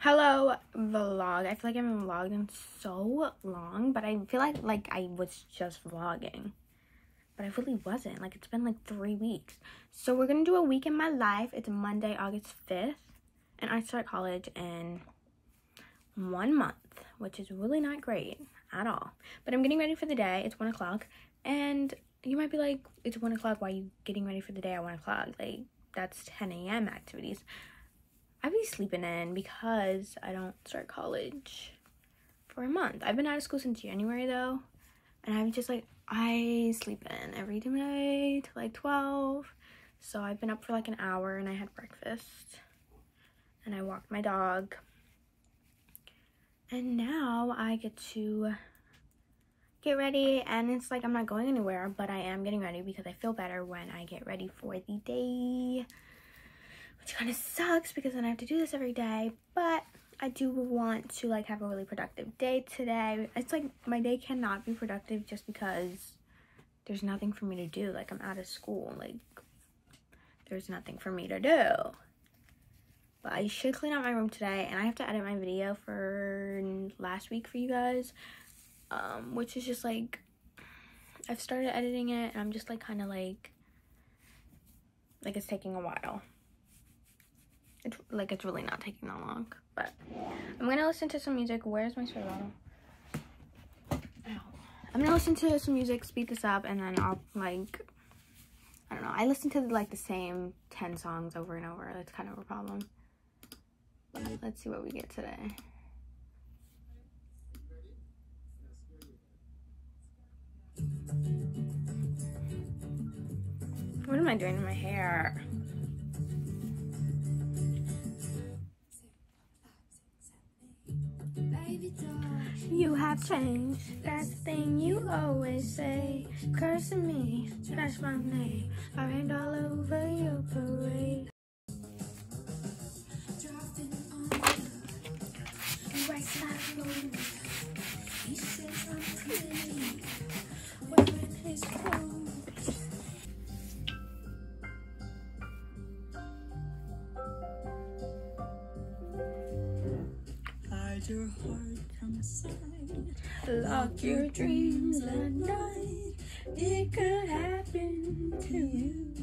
Hello vlog. I feel like I haven't vlogged in so long, but I feel like I was just vlogging, but I really wasn't. Like, it's been like 3 weeks. So we're gonna do a week in my life. It's Monday, August 5th, and I start college in 1 month, which is really not great at all, but I'm getting ready for the day. It's 1 o'clock, and you might be like, it's 1 o'clock, why are you getting ready for the day at 1 o'clock? Like, that's 10 a.m. activities. I've been sleeping in because I don't start college for a month. I've been out of school since January though, and I'm just like, I sleep in every night till like 12. So I've been up for like an hour, and I had breakfast, and I walked my dog, and now I get to get ready. And it's like, I'm not going anywhere, but I am getting ready because I feel better when I get ready for the day. Which kind of sucks because then I have to do this every day, but I do want to like have a really productive day today. It's like my day cannot be productive just because there's nothing for me to do. Like, I'm out of school, like there's nothing for me to do. But I should clean out my room today, and I have to edit my video for last week for you guys, which is just like, I've started editing it, and I'm just like kind of like it's taking a while. It's really not taking that long, but I'm gonna listen to some music. Where's my spray bottle? Ow. I'm gonna listen to some music, speed this up, and then I'll like, I don't know, I listen to like the same 10 songs over and over. That's kind of a problem, but let's see what we get today. What am I doing to my hair? You have changed, that's the thing you always say. Cursing me, that's my name. I rained all over your parade. Your heart from side, lock your dreams at night. It could happen to you,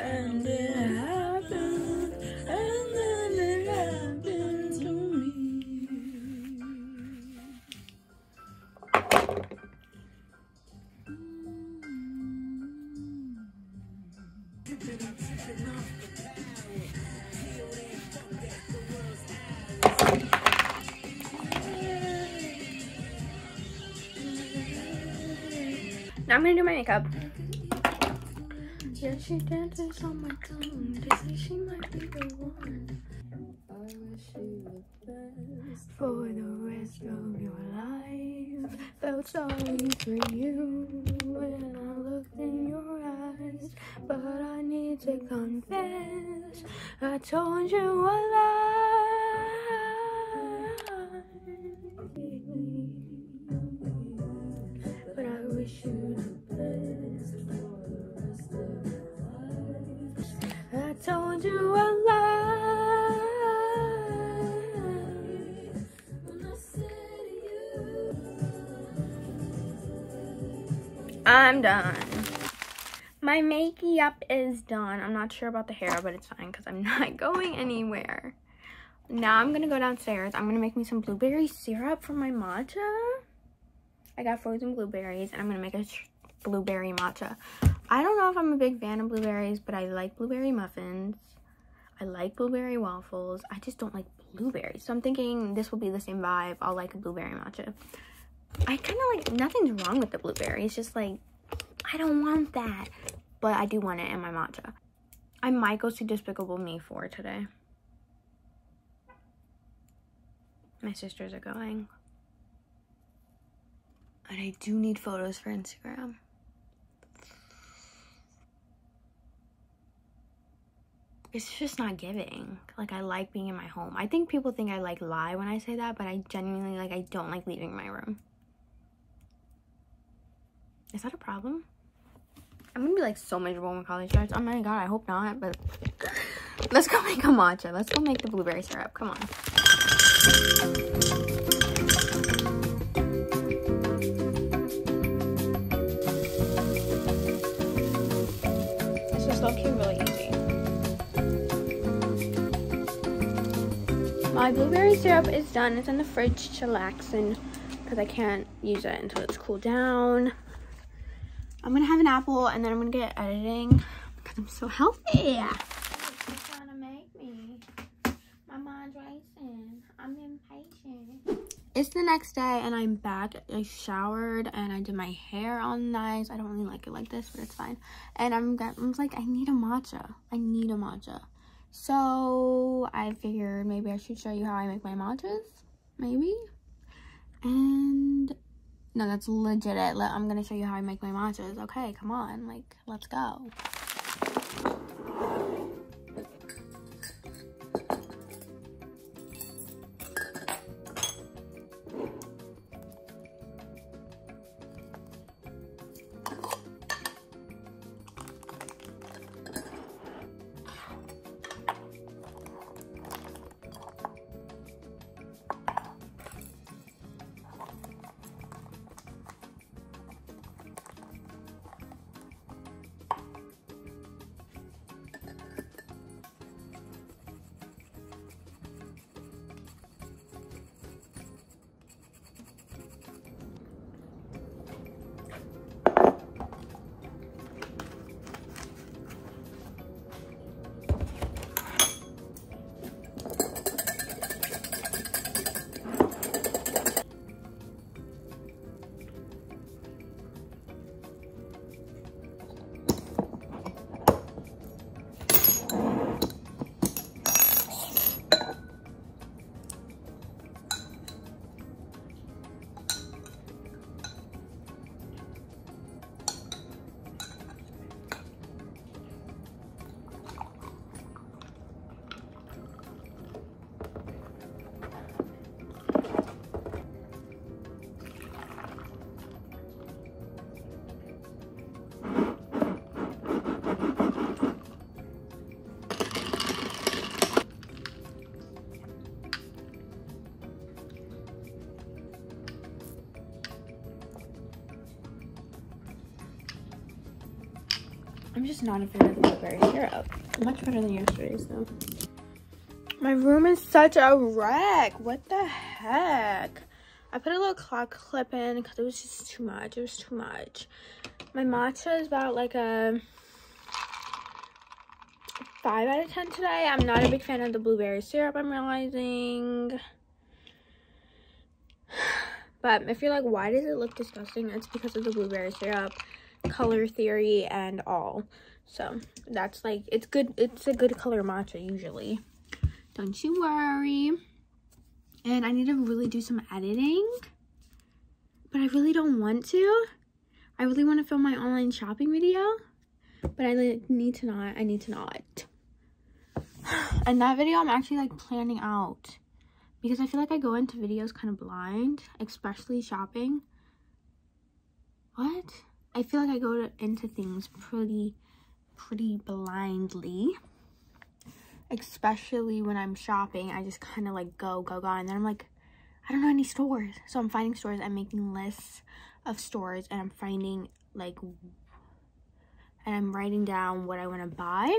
and it happened, and then it happened to me. Now I'm gonna do my makeup. Yeah, she dances on my tongue. They say she might be the one. I wish you the best for the rest of your life. Felt sorry for you when I looked in your eyes, but I need to confess, I told you a lie. But I wish you. Told you a lie when I said you. I'm done. My makeup is done. I'm not sure about the hair, but it's fine because I'm not going anywhere. Now I'm gonna go downstairs. I'm gonna make me some blueberry syrup for my matcha. I got frozen blueberries, and I'm gonna make a blueberry matcha. I don't know if I'm a big fan of blueberries, but I like blueberry muffins. I like blueberry waffles. I just don't like blueberries. So I'm thinking this will be the same vibe. I'll like a blueberry matcha. I kind of like, nothing's wrong with the blueberry. It's just like, I don't want that. But I do want it in my matcha. I might go see Despicable Me 4 today. My sisters are going. But I do need photos for Instagram. It's just not giving. Like, I like being in my home. I think people think I like lie when I say that, but I genuinely like, I don't like leaving my room. Is that a problem? I'm gonna be like so miserable when college starts. Oh my god, I hope not, but let's go make a matcha. Let's go make the blueberry syrup. Come on. This is looking really easy. My blueberry syrup is done. It's in the fridge to laxen because I can't use it until it's cooled down. I'm gonna have an apple and then I'm gonna get editing because I'm so healthy. It's trying to make me. My mind's racing. I'm impatient. It's the next day and I'm back. I showered and I did my hair all nice. I don't really like it like this, but it's fine. And I'm like, I need a matcha. I need a matcha. So I figured maybe I should show you how I make my matchas. Maybe. And no, that's legit it. I'm gonna show you how I make my matchas. Okay, come on, like, let's go. I'm just not a fan of blueberry syrup. Much better than yesterday's though. My room is such a wreck. What the heck? I put a little clock clip in because it was just too much. It was too much. My matcha is about like a 5 out of 10 today. I'm not a big fan of the blueberry syrup, I'm realizing. But if you're like, why does it look disgusting? It's because of the blueberry syrup, color theory and all. So that's like, it's good, it's a good color matcha usually, don't you worry. And I need to really do some editing, but I really don't want to. I really want to film my online shopping video, but I like, need to not. And that video I'm actually like planning out because I feel like I go into videos kind of blind, especially shopping. What? I feel like I go into things pretty blindly, especially when I'm shopping. I just kind of like go, and then I'm like, I don't know any stores. So I'm finding stores, I'm making lists of stores, and I'm finding like, and I'm writing down what I want to buy.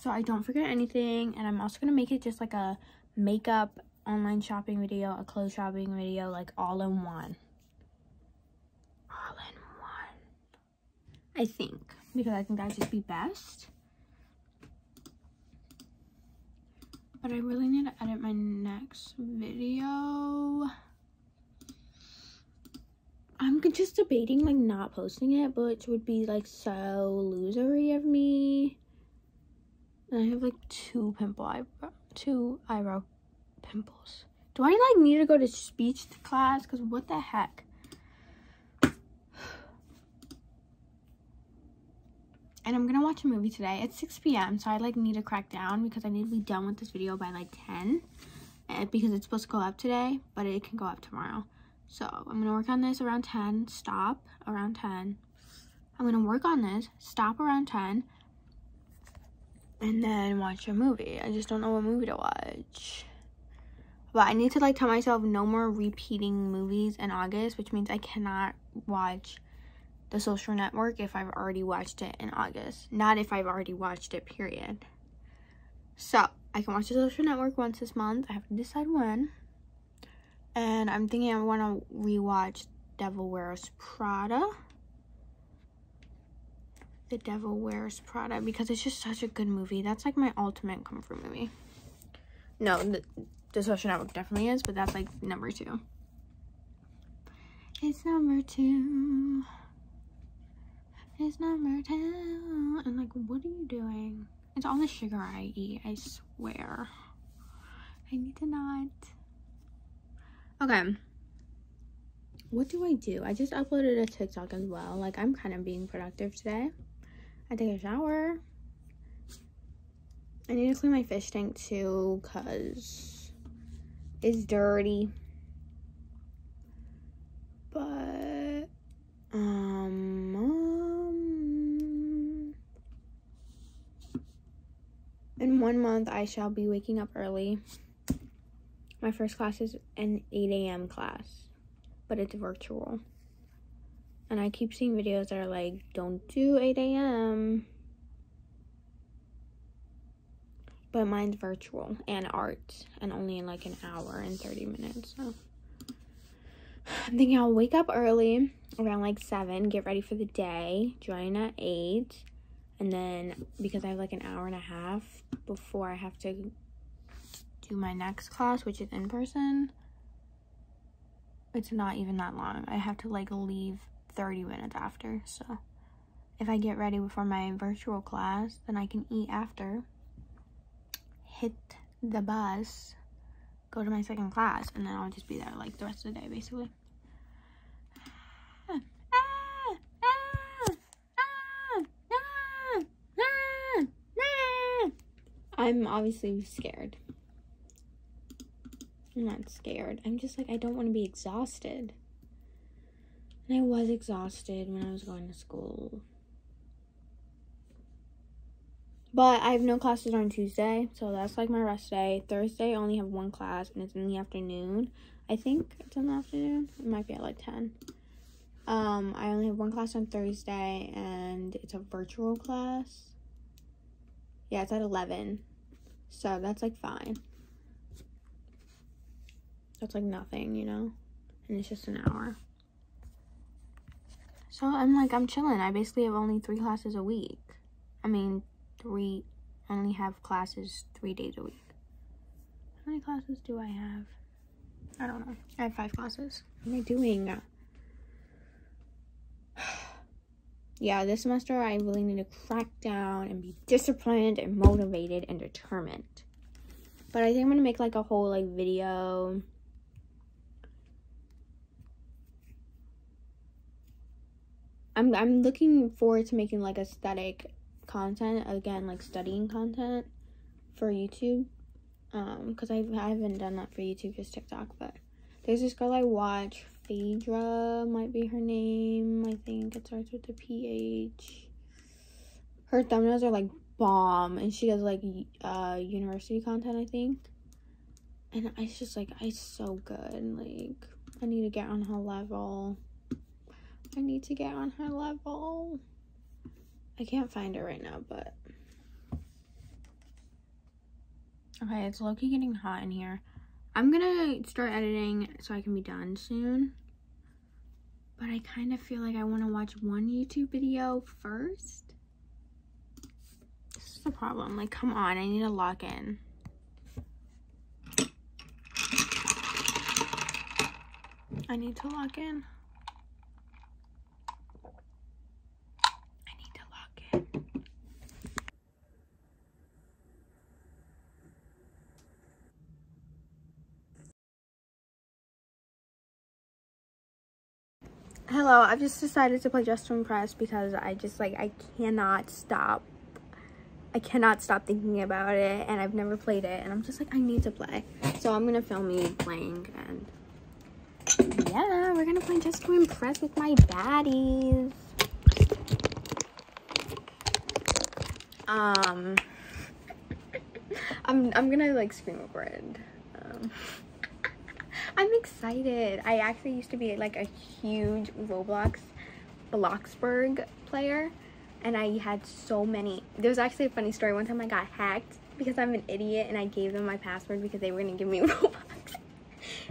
So I don't forget anything, and I'm also going to make it just like a makeup online shopping video, a clothes shopping video, like all in one. I think, because I think that would just be best. But I really need to edit my next video. I'm just debating like not posting it, which would be like so losery of me. And I have like two eyebrow pimples. Do I like need to go to speech class? Because what the heck? And I'm gonna watch a movie today. It's 6 p.m. so I like need to crack down because I need to be done with this video by like 10, because it's supposed to go up today, but it can go up tomorrow. So I'm gonna work on this around 10, stop around 10. I'm gonna work on this, stop around 10, and then watch a movie. I just don't know what movie to watch. But I need to like tell myself no more repeating movies in August, which means I cannot watch The Social Network if I've already watched it in August. Not if I've already watched it, period. So I can watch The Social Network once this month. I have to decide when. And I'm thinking I want to rewatch Devil Wears Prada. The Devil Wears Prada, because it's just such a good movie. That's like my ultimate comfort movie. No, the Social Network definitely is, but that's like number two. It's number two. It's number 10. And like, what are you doing? It's all the sugar I eat, I swear. I need to not. Okay. What do? I just uploaded a TikTok as well. Like, I'm kind of being productive today. I take a shower. I need to clean my fish tank too, because it's dirty. But, in 1 month, I shall be waking up early. My first class is an 8 a.m. class, but it's virtual. And I keep seeing videos that are like, don't do 8 a.m. But mine's virtual and art, and only in like an hour and 30 minutes. So I'm thinking I'll wake up early around like 7, get ready for the day, join at 8. And then, because I have like an hour and a half before I have to do my next class, which is in person, it's not even that long. I have to like leave 30 minutes after. So if I get ready before my virtual class, then I can eat after, hit the bus, go to my second class, and then I'll just be there like the rest of the day, basically. I'm obviously scared. I'm not scared. I'm just like, I don't want to be exhausted. And I was exhausted when I was going to school. But I have no classes on Tuesday, so that's like my rest day. Thursday, I only have one class, and it's in the afternoon. I think it's in the afternoon. It might be at like 10. I only have one class on Thursday, and it's a virtual class. Yeah, it's at 11, so that's like fine. That's like nothing, you know, and it's just an hour. So I'm like, I'm chilling. I basically have only 3 classes a week. I mean, I only have classes 3 days a week. How many classes do I have? I don't know. I have 5 classes. What am I doing? Yeah, this semester I really need to crack down and be disciplined and motivated and determined. But I think I'm gonna make like a whole like video. I'm looking forward to making like aesthetic content again, like studying content for YouTube. Because I haven't done that for YouTube, just TikTok. But there's this girl I watch. Phaedra might be her name. I think it starts with a PH. Her thumbnails are like bomb, and she does like university content, I think. And it's just like, it's so good. Like, I need to get on her level. I need to get on her level. I can't find her right now, but okay, it's low-key getting hot in here. I'm gonna start editing so I can be done soon, but I kind of feel like I want to watch one YouTube video first. This is the problem. Like, come on, I need to lock in. I need to lock in. Hello, I've just decided to play Dress to Impress because I just like, I cannot stop thinking about it, and I've never played it, and I'm just like, I need to play. So I'm gonna film me playing, and yeah, we're gonna play Dress to Impress with my baddies. I'm gonna like scream over it. I'm excited. I actually used to be like a huge Bloxburg player, and I had so many. There was actually a funny story. One time I got hacked because I'm an idiot, and I gave them my password because they were gonna give me Robux.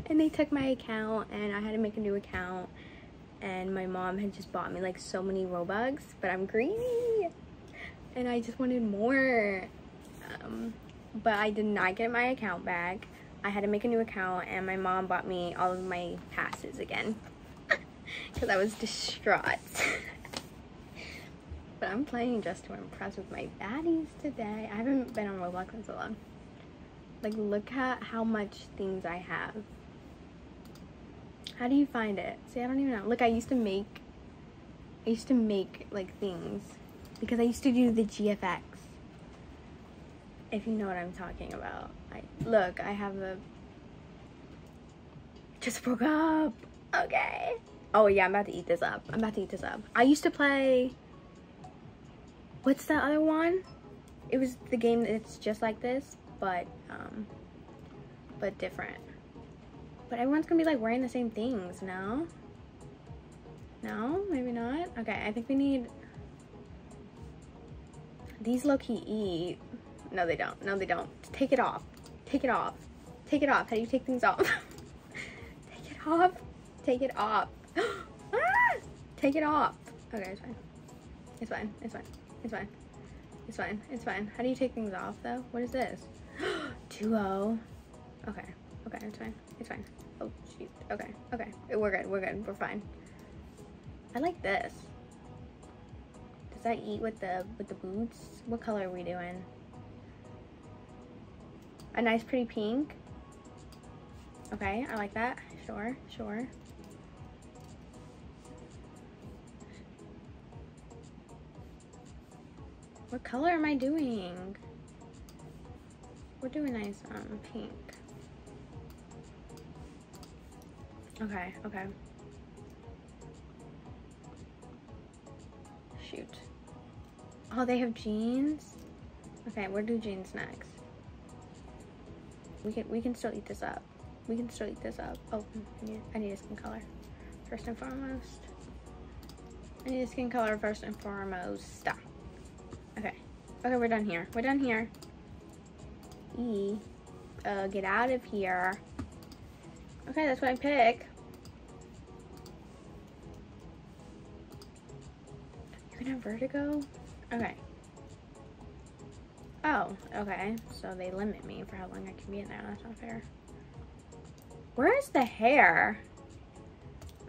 And they took my account, and I had to make a new account, and my mom had just bought me like so many Robux, but I'm greedy and I just wanted more. But I did not get my account back. I had to make a new account, and my mom bought me all of my passes again because I was distraught. But I'm playing Dress to Impress with my baddies today. I haven't been on Roblox in so long. Like, look at how much things I have. How do you find it? See, I don't even know. Look, I used to make like things because I used to do the GFX. If you know what I'm talking about. Look, I have a, just broke up. Okay. Oh yeah, I'm about to eat this up. I'm about to eat this up. I used to play, what's the other one? It was the game that's just like this, but different. But everyone's gonna be like wearing the same things, no? No, maybe not. Okay, I think we need, these low-key eat. No, they don't. No, they don't. Take it off. Take it off. Take it off. How do you take things off? Take it off. Take it off. Ah! Take it off. Okay, it's fine. It's fine. It's fine. It's fine. It's fine. It's fine. How do you take things off, though? What is this? Duo. Okay. Okay, it's fine. It's fine. Oh, shoot. Okay. Okay. We're good. We're good. We're fine. I like this. Does that eat with the boots? What color are we doing? A nice pretty pink. Okay, I like that. Sure, sure. What color am I doing? We're doing nice pink. Okay, okay. Shoot. Oh, they have jeans? Okay, we'll do jeans next. We can still eat this up. We can still eat this up. Oh, I need a skin color first and foremost. I need a skin color first and foremost. Stop. Okay. Okay, we're done here. We're done here. Get out of here. Okay, that's what I pick. You're gonna have vertigo? Okay. Oh, okay, so they limit me for how long I can be in there. That's not fair. Where is the hair?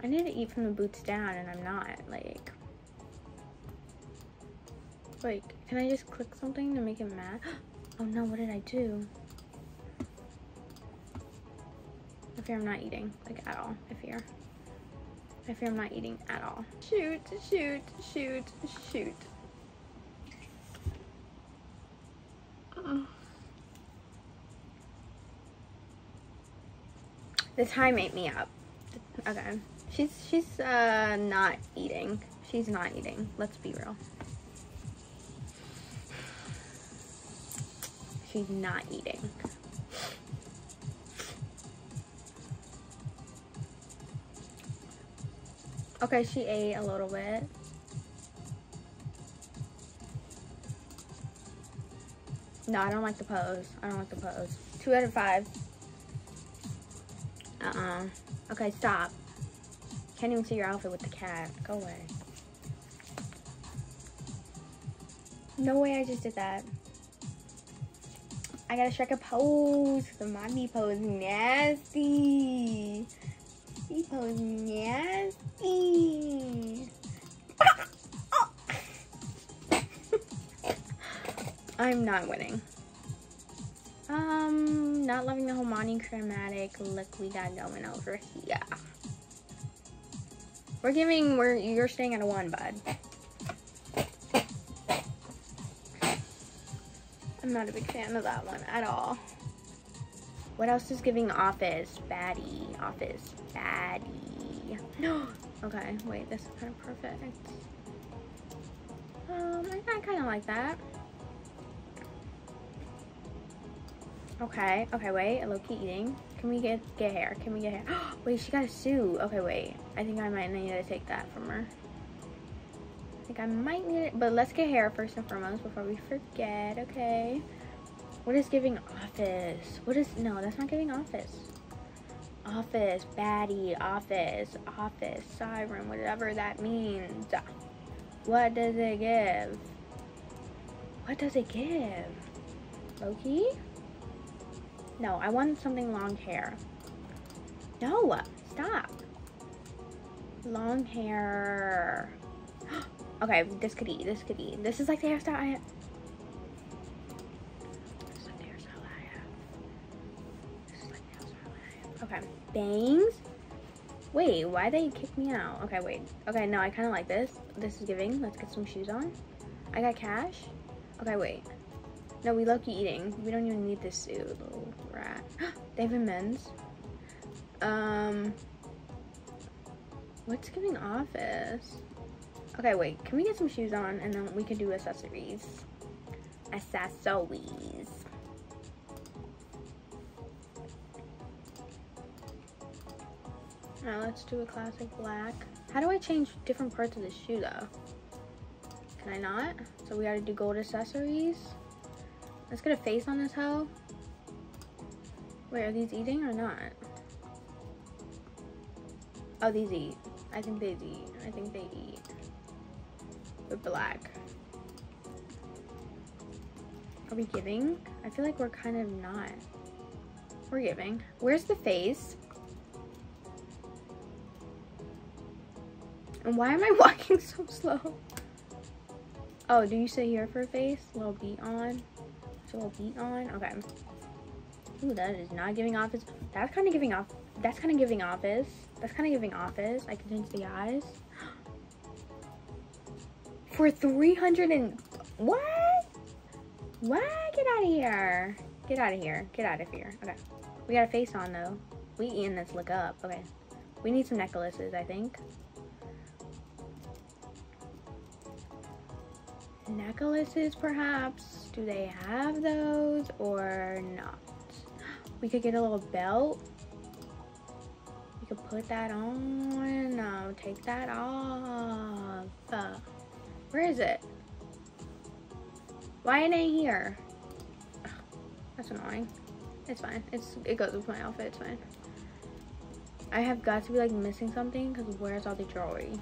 I need to eat from the boots down, and I'm not, like. Wait, can I just click something to make it match? Oh no, what did I do? I fear I'm not eating, like, at all. I fear I'm not eating at all. Shoot, shoot, shoot, shoot. The time ate me up. Okay, she's not eating. She's not eating. Let's be real. She's not eating. Okay, she ate a little bit. No, I don't like the pose. I don't like the pose. 2 out of 5. Uh-uh. Okay, stop. Can't even see your outfit with the cat. Go away. No way I just did that. I gotta strike a pose. The mommy pose nasty. She pose nasty. I'm not winning. Not loving the Homani chromatic look we got going over here. You're staying at a 1, bud. I'm not a big fan of that one at all. What else is giving office? Baddie. Office. Baddie. No. Okay, wait, this is kind of perfect. I kind of like that. Okay, okay, wait, I low-key eating. Can we get hair? Can we get hair? Wait, she got a suit. Okay, wait. I think I might need to take that from her. I think I might need it, but let's get hair first and foremost before we forget, okay? What is giving office? What is, no, that's not giving office. Office, baddie, office, office, siren, whatever that means. What does it give? What does it give? Loki? No, I want something long hair. No, stop. Long hair. Okay, this could be. This is like the hairstyle I have. Okay, bangs. Wait, why they kick me out? Okay, wait. Okay, no, I kind of like this. This is giving. Let's get some shoes on. I got cash. Okay, wait. No, we low-key eating. We don't even need this suit, little rat. They have a men's. What's giving office? Okay, wait. Can we get some shoes on and then we can do accessories? Accessories. Alright, let's do a classic black. How do I change different parts of the shoe though? Can I not? So we gotta do gold accessories. Let's get a face on this hoe. Wait, are these eating or not? Oh, these eat. I think they eat. I think they eat. With black. Are we giving? I feel like we're kind of not. We're giving. Where's the face? And why am I walking so slow? Oh, do you sit here for a face? A little beat on. A little beat on. Okay. Ooh, that is not giving office. That's kind of giving off. That's kind of giving office. That's kind of giving office. I can change the eyes. For 300 and what? What? Get out of here. Get out of here. Get out of here. Okay. We got a face on though. We eating this look up. Okay. We need some necklaces, I think. Necklaces perhaps. Do they have those or not? We could get a little belt. We could put that on. No, take that off. Where is it? Why ain't it here? Ugh, that's annoying. It's fine. It goes with my outfit. It's fine. I have got to be like missing something because where's all the jewelry?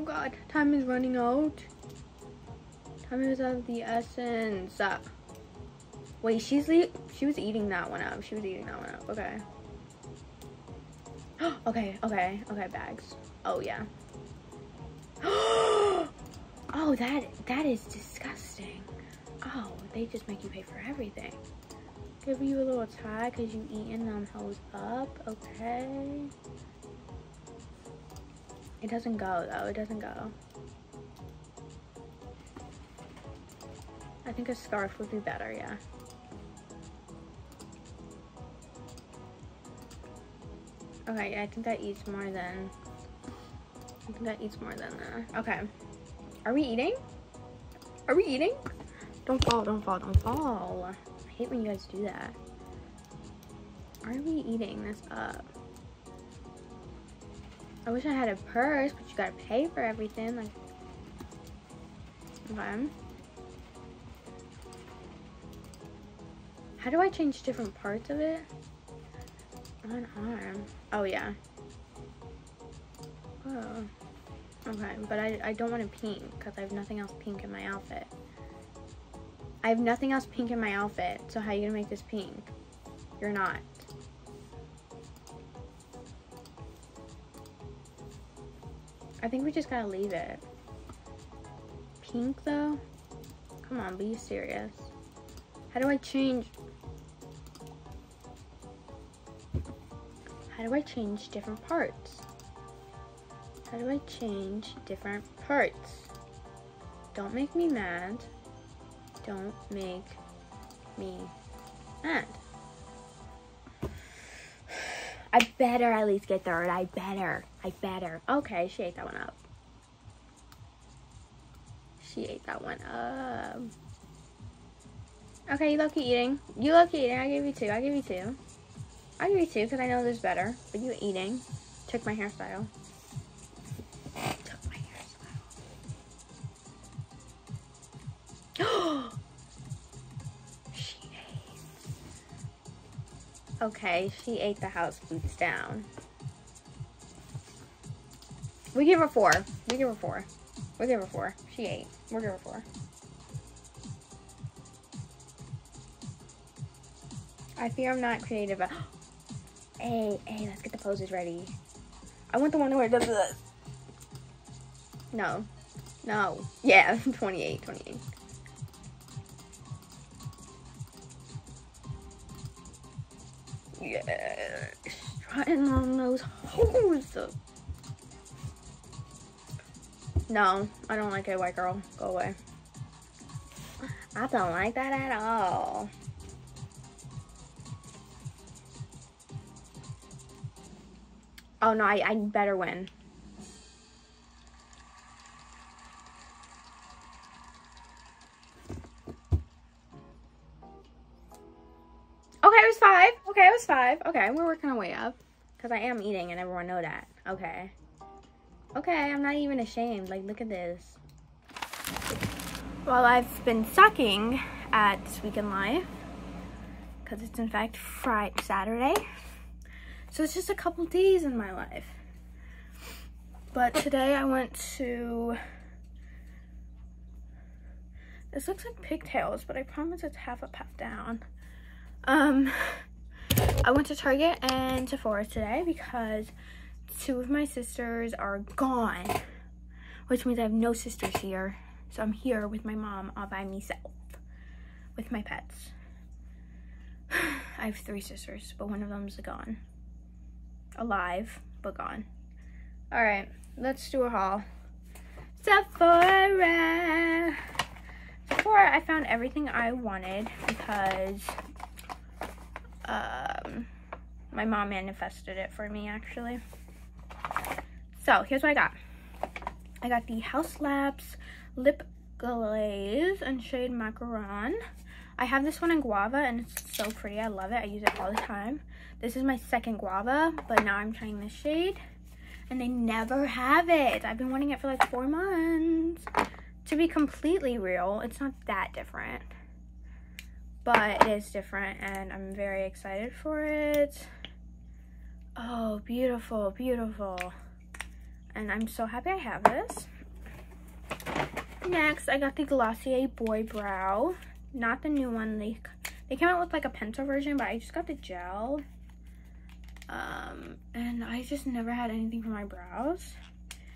Oh god, time is running out. Time is of the essence. Wait, she was eating that one up. She was eating that one up. Okay. Okay, bags. Oh yeah. Oh, that is disgusting. Oh, they just make you pay for everything. Give you a little tie because you eating them hoes up. Okay. It doesn't go though, it doesn't go. I think a scarf would be better, yeah. Okay, I think that eats more than, that. Okay. Are we eating? Are we eating? Don't fall, don't fall, don't fall. I hate when you guys do that. Are we eating this up? I wish I had a purse, but you gotta pay for everything. Like, okay. How do I change different parts of it? On arm. Oh yeah. Oh. Okay, but I don't want it pink because I have nothing else pink in my outfit. I have nothing else pink in my outfit. So how are you gonna make this pink? You're not. I think we just gotta leave it. Pink though? Come on, be serious. How do I change? How do I change different parts? How do I change different parts? Don't make me mad. Don't make me mad. I better at least get third. I better. Okay, she ate that one up. She ate that one up. Okay, you low-key eating. You low-key eating. I give you two. I give you two because I know there's better. But you eating. Took my hairstyle. She ate. Okay, she ate the house boots down. We give her four. She ate. We'll give her four. I fear I'm not creative. Hey, let's get the poses ready. I want the one where it does this. No. Yeah, 28. Yeah, strutting on those holes. No, I don't like it, white girl. Go away. I don't like that at all. Oh no, I better win. Okay, it was five. Okay, we're working our way up. Because I am eating and everyone know that. Okay, I'm not even ashamed. Like, look at this. Well, I've been sucking at This Week in Life. Because it's, in fact, Saturday. So it's just a couple days in my life. But today I went to... This looks like pigtails, but I promise it's half up, half down. I went to Target and Sephora today because two of my sisters are gone, which means I have no sisters here. So I'm here with my mom all by myself with my pets. I have three sisters, but one of them's gone. Alive, but gone. All right, let's do a haul. Sephora, I found everything I wanted because my mom manifested it for me, actually. So here's what I got. I got the House Labs Lip Glaze in shade Macaron. I have this one in guava and it's so pretty. I love it. I use it all the time. This is my second guava, but now I'm trying this shade. And they never have it. I've been wanting it for like 4 months. To be completely real, it's not that different. But it is different and I'm very excited for it. Oh, beautiful, beautiful. And I'm so happy I have this. Next, I got the Glossier Boy Brow. Not the new one. They came out with like a pencil version, but I just got the gel. And I just never had anything for my brows.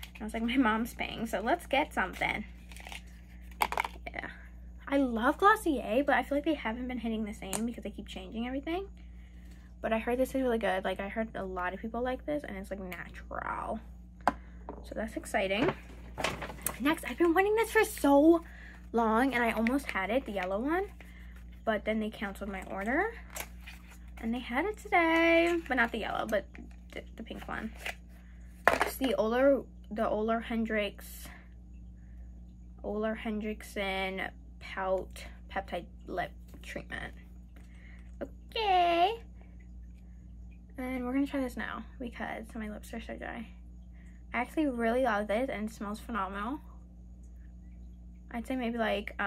And I was like, my mom's paying, so let's get something. I love Glossier, but I feel like they haven't been hitting the same because they keep changing everything. But I heard this is really good. Like, I heard a lot of people like this, and it's, like, natural. So that's exciting. Next, I've been wanting this for so long, and I almost had it, the yellow one. But then they canceled my order. And they had it today. But not the yellow, but the pink one. It's the Ola Henriksen... Pout peptide lip treatment. Okay, and we're gonna try this now because my lips are so dry. I actually really love this and it smells phenomenal. I'd say maybe like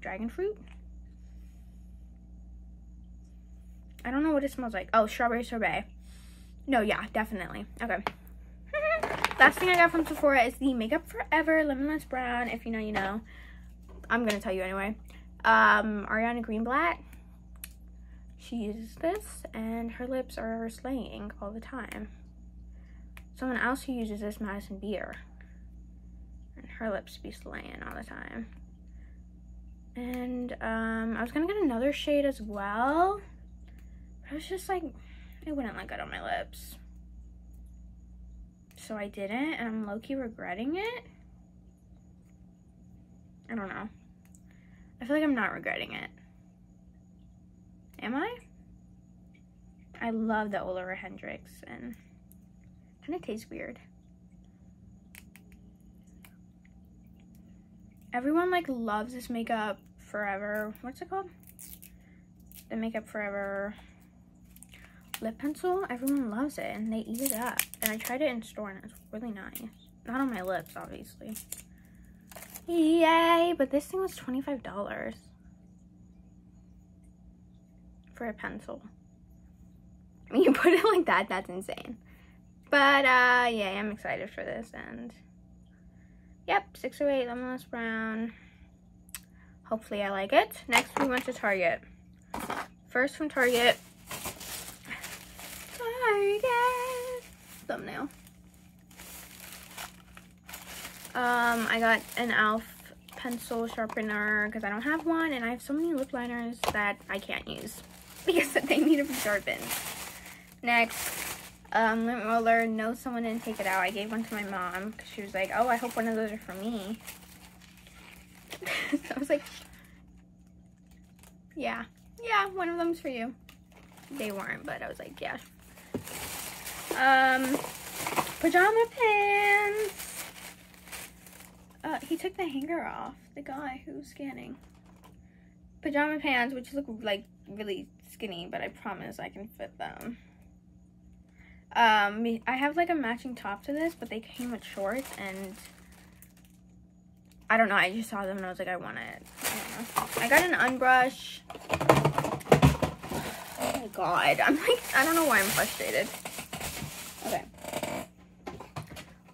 dragon fruit. I don't know what it smells like. Oh, strawberry sorbet. No, yeah, definitely. Okay. Last thing I got from Sephora is the Makeup Forever Limitless Brown. If you know, you know. I'm gonna tell you anyway. Ariana Greenblatt, she uses this and her lips are slaying all the time. Someone else who uses this, Madison Beer, and her lips be slaying all the time. And I was gonna get another shade as well, but I was just like, it wouldn't look good on my lips, so I didn't, and I'm low-key regretting it. I don't know. I feel like I'm not regretting it. Am I? I love the Ola Henriksen. Kind of tastes weird. Everyone like loves this Makeup Forever. What's it called? the Makeup Forever lip pencil. Everyone loves it and they eat it up. And I tried it in store and it's really nice. Not on my lips, obviously. Yay! But this thing was $25 for a pencil. I mean, you put it like that, that's insane. But yeah, I'm excited for this. And yep, 608 Lemon Brown. Hopefully I like it. Next, we went to Target. First from Target. Target! Thumbnail. I got an e.l.f. pencil sharpener because I don't have one. And I have so many lip liners that I can't use because they need to be sharpened. Next, lint roller. No, someone didn't take it out. I gave one to my mom because she was like, oh, I hope one of those are for me. So I was like, yeah, one of them's for you. They weren't, but I was like, yeah. Pajama pants. He took the hanger off, the guy who was scanning. Pajama pants, which look like really skinny, but I promise I can fit them. I have like a matching top to this, but they came with shorts and I don't know, I just saw them and I was like, I want it. I got an unbrush. Oh my god, I'm like, I don't know why I'm frustrated. Okay.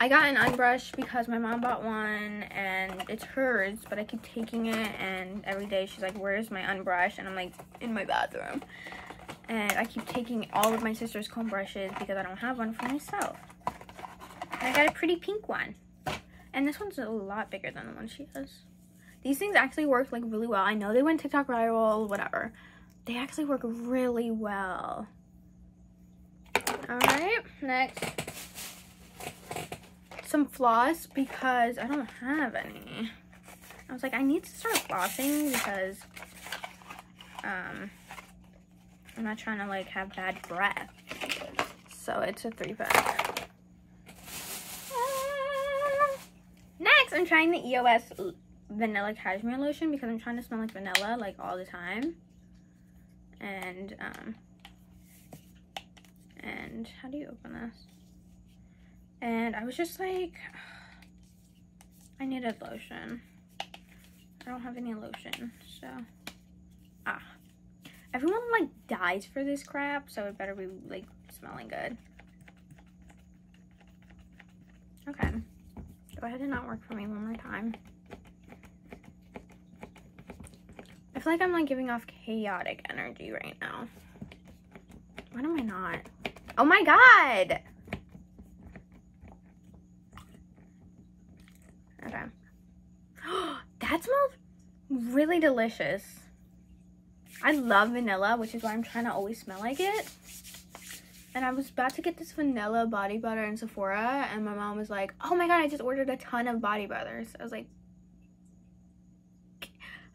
I got an unbrush because my mom bought one and it's hers, but I keep taking it and every day she's like, where's my unbrush? And I'm like, in my bathroom. And I keep taking all of my sister's comb brushes because I don't have one for myself. And I got a pretty pink one. And this one's a lot bigger than the one she has. These things actually work like really well. I know they went TikTok viral, whatever. They actually work really well. All right, next. Some floss because I don't have any. I was like, I need to start flossing because I'm not trying to like have bad breath. So it's a 3-pack. Next, I'm trying the EOS Vanilla Cashmere Lotion because I'm trying to smell like vanilla like all the time. And, how do you open this? And I was just like, I needed lotion. I don't have any lotion, so. Everyone like dies for this crap, so it better be like smelling good. Okay. Go ahead and not work for me one more time. I feel like I'm like giving off chaotic energy right now. What am I not? Oh my god! Okay. That smells really delicious. I love vanilla, which is why I'm trying to always smell like it. And I was about to get this vanilla body butter in Sephora, and my mom was like, oh my god, I just ordered a ton of body butters. I was like,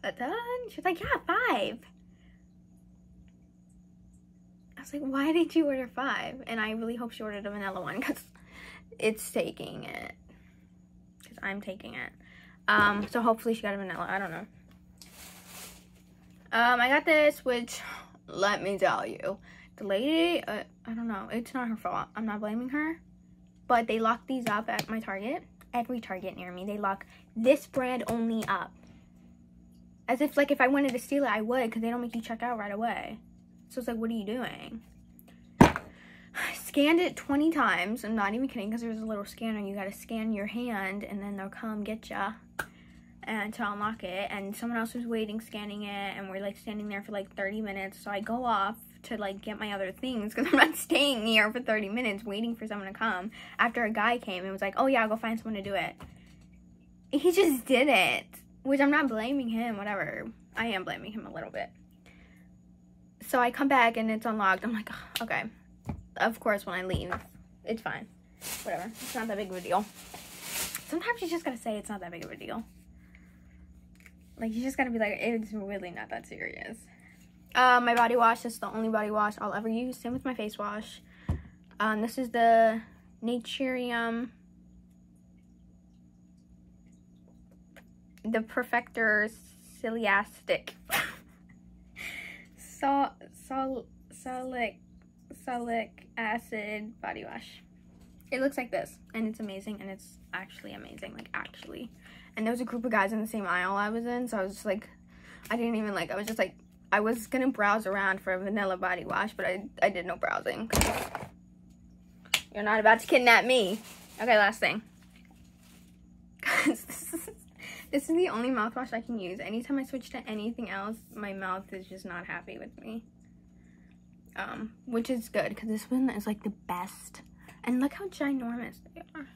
a ton? She was like, yeah, 5. I was like, why did you order 5? And I really hope she ordered a vanilla one, because it's taking it. Because I'm taking it. So hopefully she got a vanilla. I don't know. I got this, which, let me tell you. The lady, I don't know, it's not her fault, I'm not blaming her, but they lock these up at my Target, every Target near me. They lock this brand only up, as if like if I wanted to steal it I would, because they don't make you check out right away. So it's like, what are you doing? I scanned it 20 times, I'm not even kidding, because there's a little scanner, you gotta scan your hand and then they'll come get ya and to unlock it. And someone else was waiting, scanning it, and we're like standing there for like 30 minutes. So I go off to like get my other things because I'm not staying here for 30 minutes waiting for someone to come, after a guy came and was like, oh yeah, I'll go find someone to do it. He just did it, which I'm not blaming him, whatever. I am blaming him a little bit. So I come back and it's unlocked. I'm like, oh, okay, of course when I leave it's fine, whatever, it's not that big of a deal. Sometimes you just gotta say it's not that big of a deal. Like, you just gotta be like, it's really not that serious. My body wash, this is the only body wash I'll ever use. Same with my face wash. This is the Naturium, the Perfector Ciliastic. So salicylic acid body wash. It looks like this, and it's amazing, and it's actually amazing, like actually. And there was a group of guys in the same aisle I was in, so I was just like, I didn't even like, I was just like, I was gonna browse around for a vanilla body wash, but I did no browsing. You're not about to kidnap me. Okay, last thing. Guys, this is the only mouthwash I can use. Anytime I switch to anything else, my mouth is just not happy with me. Which is good, because this one is like the best. And look how ginormous they are.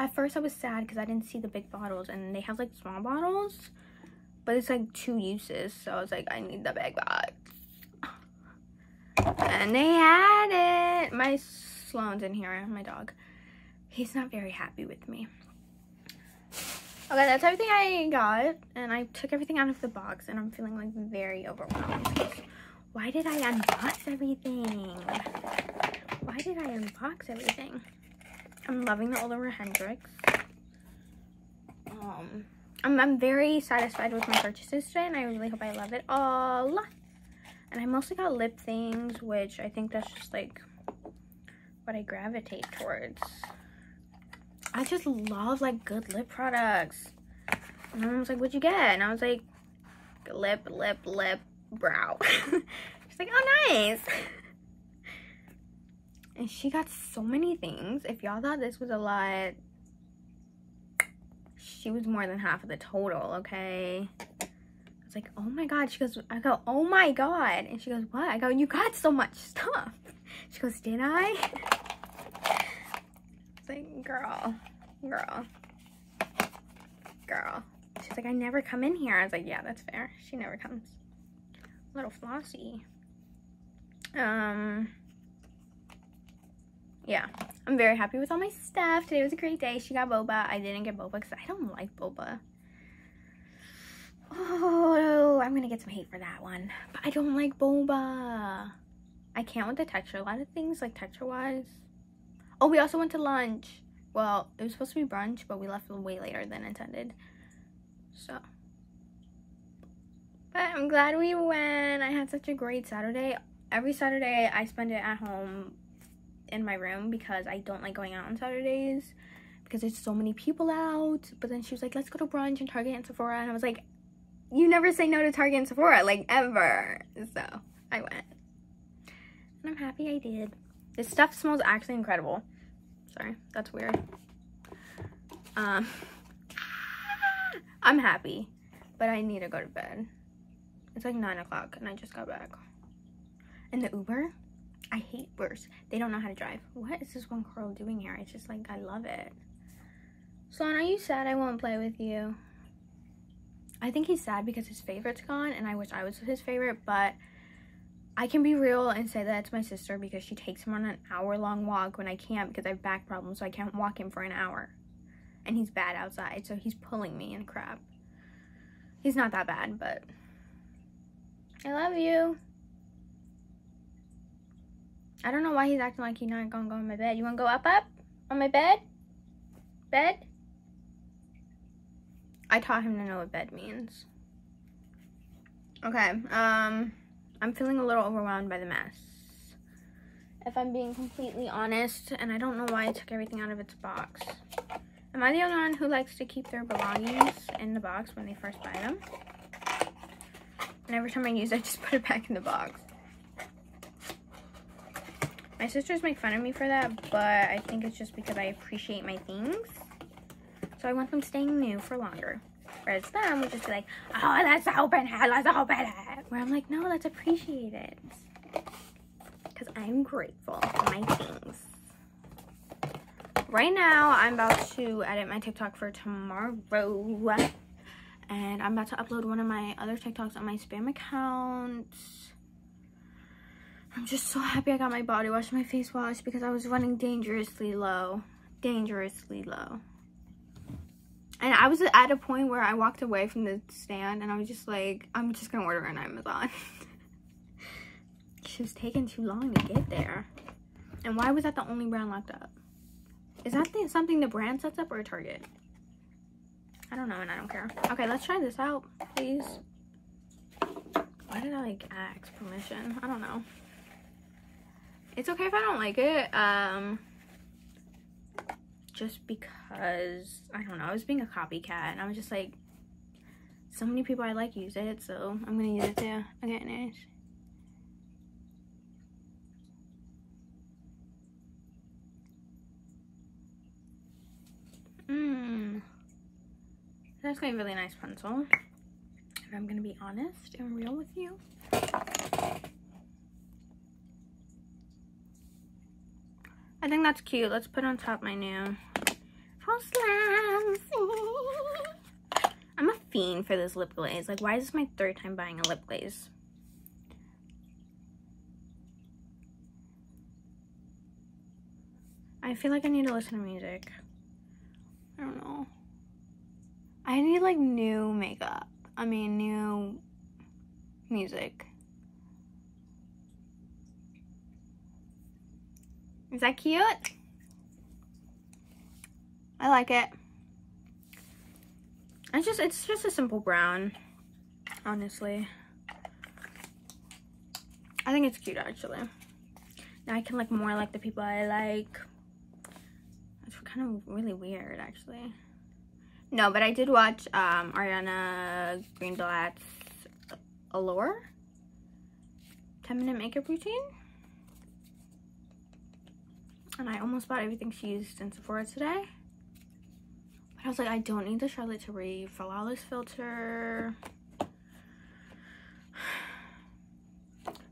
At first I was sad because I didn't see the big bottles, and they have like small bottles, but it's like 2 uses, so I was like, I need the big box. And they had it. My Sloan's in here, my dog. He's not very happy with me. Okay, that's everything I got, and I took everything out of the box, and I'm feeling like very overwhelmed. Why did I unbox everything? Why did I unbox everything? I'm loving the Ola Henriksen. I'm very satisfied with my purchases today, and I really hope I love it all. And I mostly got lip things, which I think that's just like what I gravitate towards. I just love like good lip products. And my mom was like, what'd you get? And I was like, lip, brow. She's like, oh, nice. And she got so many things. If y'all thought this was a lot, she was more than half of the total, okay? I was like, oh my God. She goes, I go, oh my God. And she goes, what? I go, you got so much stuff. She goes, did I? It's like, girl. She's like, I never come in here. I was like, yeah, that's fair. She never comes. A little flossy. Yeah, I'm very happy with all my stuff. Today was a great day. She got boba. I didn't get boba because I don't like boba. Oh, I'm going to get some hate for that one. But I don't like boba. I can't with the texture. A lot of things, like texture-wise. Oh, we also went to lunch. Well, it was supposed to be brunch, but we left way later than intended. So. But I'm glad we went. I had such a great Saturday. Every Saturday, I spend it at home. In my room, because I don't like going out on Saturdays because there's so many people out. But then she was like, let's go to brunch and Target and Sephora, and I was like, you never say no to Target and Sephora, like, ever. So I went, and I'm happy I did. This stuff smells actually incredible. Sorry, that's weird. I'm happy, but I need to go to bed. It's like 9 o'clock and I just got back. And the Uber, I hate Ubers. They don't know how to drive. What is this one girl doing here? It's just like, I love it. Sloan, are you sad I won't play with you? I think he's sad because his favorite's gone, and I wish I was his favorite, but I can be real and say that it's my sister because she takes him on an hour-long walk when I can't because I have back problems, so I can't walk him for an hour. And he's bad outside, so he's pulling me and crap. He's not that bad, but I love you. I don't know why he's acting like he's not gonna go on my bed. You wanna go up? On my bed? Bed? I taught him to know what bed means. Okay, I'm feeling a little overwhelmed by the mess, if I'm being completely honest, and I don't know why I took everything out of its box. Am I the only one who likes to keep their belongings in the box when they first buy them? And every time I use it, I just put it back in the box. My sisters make fun of me for that, but I think it's just because I appreciate my things. So I want them staying new for longer. Whereas them would just be like, oh, let's open it, let's open it. Where I'm like, no, let's appreciate it. Because I'm grateful for my things. Right now, I'm about to edit my TikTok for tomorrow. And I'm about to upload one of my other TikToks on my spam account. I'm just so happy I got my body wash and my face wash because I was running dangerously low. Dangerously low. And I was at a point where I walked away from the stand and I was just like, I'm just going to order on Amazon. She was taking too long to get there. And why was that the only brand locked up? Is that something the brand sets up or a Target? I don't know, and I don't care. Okay, let's try this out, please. Why did I like ask permission? I don't know. It's okay if I don't like it. Just because, I don't know, I was being a copycat and I was just like, so many people I like use it, so I'm gonna use it too. Okay, nice. That's like a really nice pencil, if I'm gonna be honest and real with you. I think that's cute. Let's put on top my new House Labs. I'm a fiend for this lip glaze. Like, why is this my third time buying a lip glaze? I feel like I need to listen to music. I don't know. I need, like, new makeup. I mean, new music. Is that cute? I like it. It's just a simple brown, honestly. I think it's cute, actually. Now I can look more like the people I like. It's kind of really weird, actually. No, but I did watch Ariana Greenblatt's Allure 10-minute makeup routine. And I almost bought everything she used in Sephora today. But I was like, I don't need the Charlotte Tilbury flawless filter.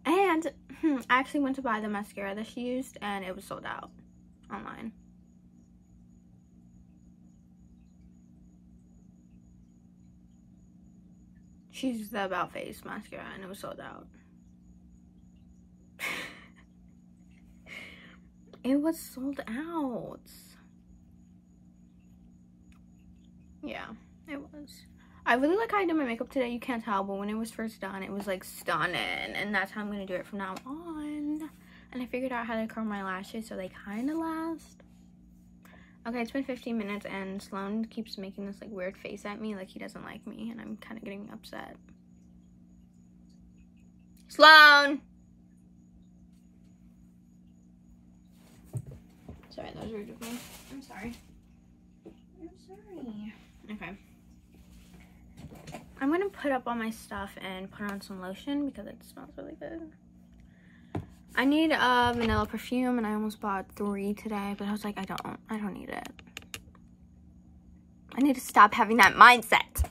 And I actually went to buy the mascara that she used and it was sold out online. She used the About Face mascara and it was sold out. It was sold out. Yeah, it was. I really like how I did my makeup today. You can't tell, but when it was first done, it was like stunning. And that's how I'm going to do it from now on. And I figured out how to curl my lashes so they kind of last. Okay, it's been 15 minutes and Sloan keeps making this like weird face at me. Like he doesn't like me and I'm kind of getting upset. Sloan! Sorry, that was rude of me. I'm sorry. I'm sorry. Okay. I'm going to put up all my stuff and put on some lotion because it smells really good. I need a vanilla perfume and I almost bought 3 today, but I was like, I don't need it. I need to stop having that mindset.